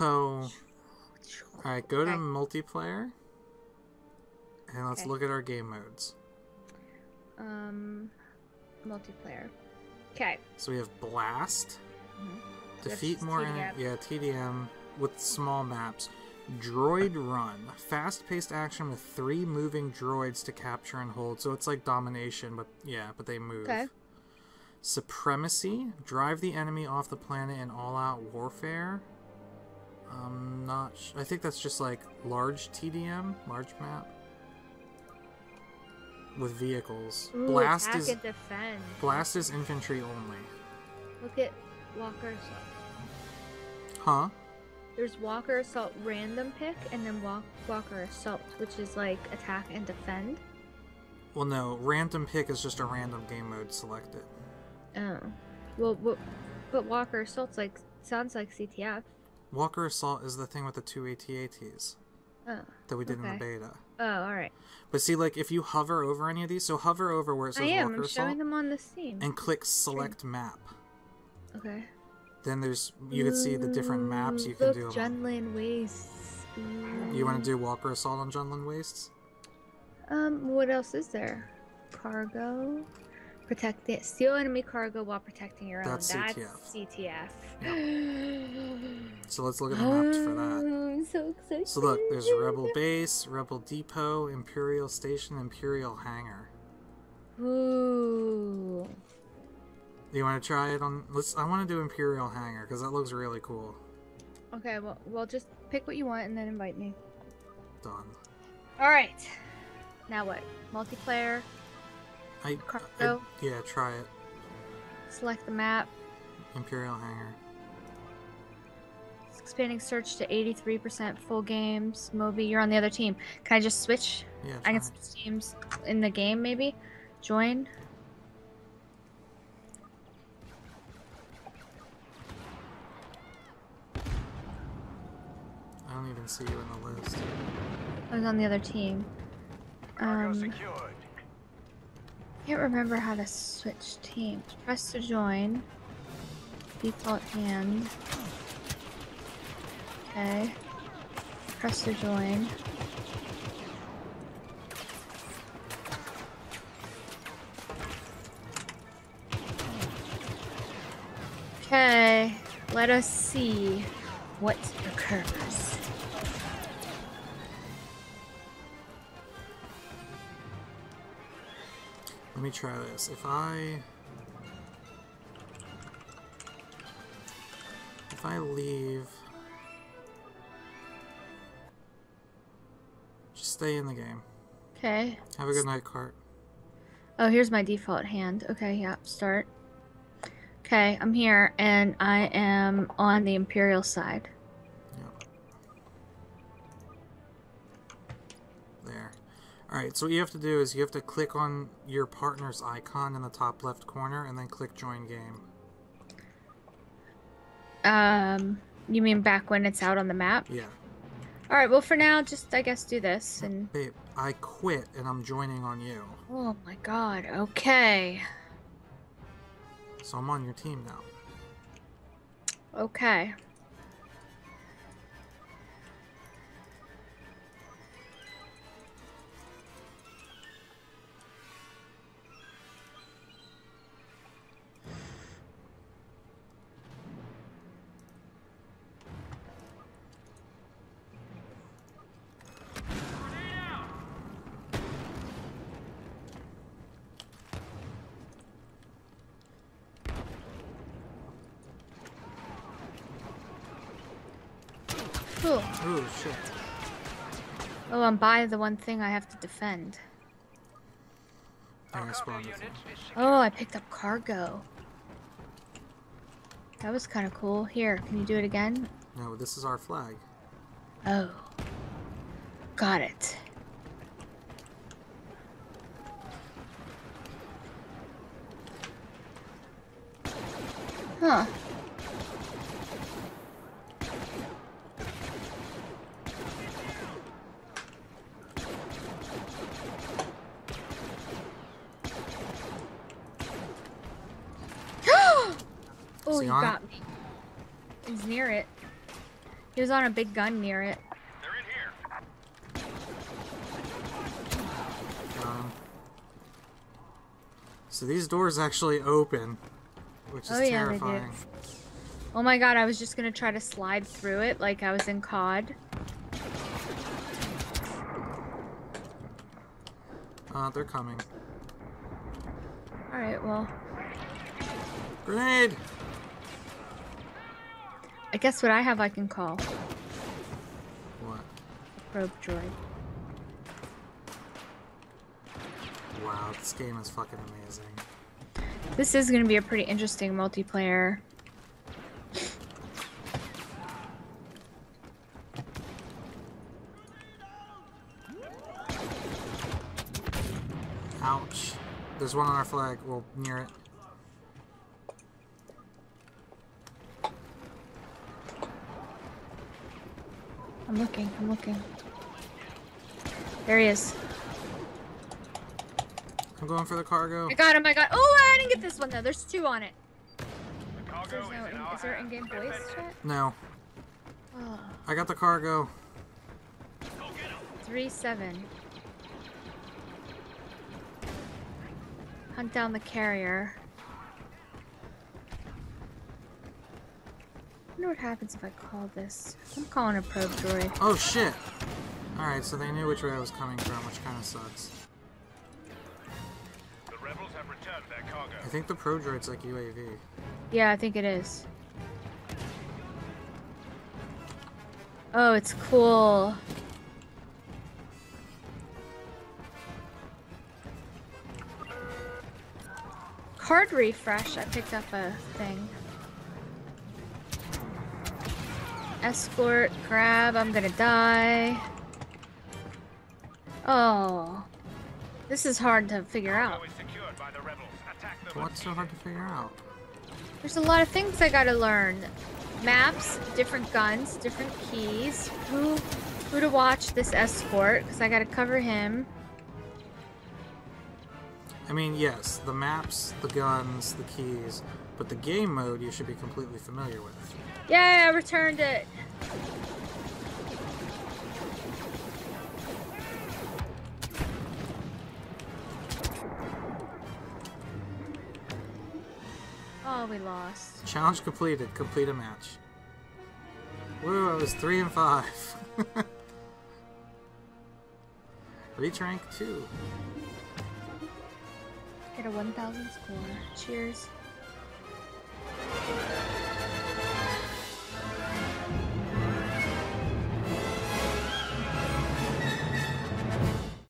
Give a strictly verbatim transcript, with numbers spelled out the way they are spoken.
So, alright, go to okay. multiplayer, and let's okay. look at our game modes. Um, multiplayer. Okay. So we have Blast, mm-hmm. Defeat more, T D M. yeah, T D M with small maps, Droid Run, fast-paced action with three moving droids to capture and hold. So it's like Domination, but yeah, but they move. Okay. Supremacy, drive the enemy off the planet in all-out warfare. I'm not sh I think that's just like large T D M, large map. With vehicles. Ooh, Blast is and defend. Blast is infantry only. Look at Walker Assault. Huh? There's Walker Assault random pick and then walk Walker Assault, which is like attack and defend. Well, no, random pick is just a random game mode selected. Oh. Well, but, but Walker Assault's like, sounds like C T F. Walker Assault is the thing with the two A T A Ts oh, that we did okay. in the beta. Oh, alright. But see, like, if you hover over any of these, so hover over where it says I am, Walker I'm Assault. I am, I'm showing them on the scene. And click Select Map. Okay. Then there's, you can see the different maps you Look, can do. Look, Jundland Wastes. Ooh. You want to do Walker Assault on Jundland Wastes? Um, what else is there? Cargo. Protect it. Steal enemy cargo while protecting your own. That's C T F. That's C T F. Yep. So let's look at the maps for that. I'm so excited. So look, there's Rebel Base, Rebel Depot, Imperial Station, Imperial Hangar. Ooh. You want to try it on? Let's. I want to do Imperial Hangar because that looks really cool. Okay. Well, well, just pick what you want and then invite me. Done. All right. Now what? Multiplayer. I, I, yeah, try it. Select the map. Imperial Hangar. It's expanding search to eighty-three percent full games. Moby, you're on the other team. Can I just switch? Yeah, try. I can switch teams in the game, maybe? Join. I don't even see you in the list. I was on the other team. Um... I can't remember how to switch teams. Press to join. Default hand. Okay. Press to join. Okay. Let us see what occurs. Let me try this. If I if I leave, just stay in the game. Okay. Have a good night, Cart. Oh, here's my default hand. Okay, yeah, start. Okay, I'm here, and I am on the Imperial side. Alright, so what you have to do is you have to click on your partner's icon in the top left corner and then click Join Game. Um, you mean back when it's out on the map? Yeah. Alright, well for now, just I guess do this and... Babe, I quit and I'm joining on you. Oh my god, okay. So I'm on your team now. Okay. Cool. Ooh, shit. Oh, I'm by the one thing I have to defend. I oh, I picked up cargo. That was kind of cool. Here, can you do it again? No, this is our flag. Oh. Got it. Huh. Oh, you got me. He's near it. He was on a big gun near it. They're in here. Um, so these doors actually open, which is oh, yeah, terrifying. They do. Oh my god, I was just gonna try to slide through it like I was in C O D. Uh, they're coming. Alright, well. Grenade! I guess what I have I can call. What? A probe droid. Wow, this game is fucking amazing. This is gonna be a pretty interesting multiplayer. Ouch. There's one on our flag. Well, near it. I'm looking, I'm looking. There he is. I'm going for the cargo. I got him, I got Oh, I didn't get this one though. There's two on it. The cargo no is, in, is there in-game voice chat? No. Oh. I got the cargo. three seven. Hunt down the carrier. I wonder what happens if I call this. I'm calling a probe droid. Oh shit! Alright, so they knew which way I was coming from, which kind of sucks. The rebels have returned their cargo. I think the probe droid's like U A V. Yeah, I think it is. Oh, it's cool. Card refresh, I picked up a thing. Escort, grab, I'm gonna die. Oh. This is hard to figure out. What's so hard to figure out? There's a lot of things I gotta learn. Maps, different guns, different keys. Who who to watch this escort, because I gotta cover him. I mean, yes, the maps, the guns, the keys, but the game mode you should be completely familiar with. Yay, I returned it! Oh, we lost. Challenge completed. Complete a match. Whoa, it was three and five. Reach rank two. Get a one thousand score. Cheers.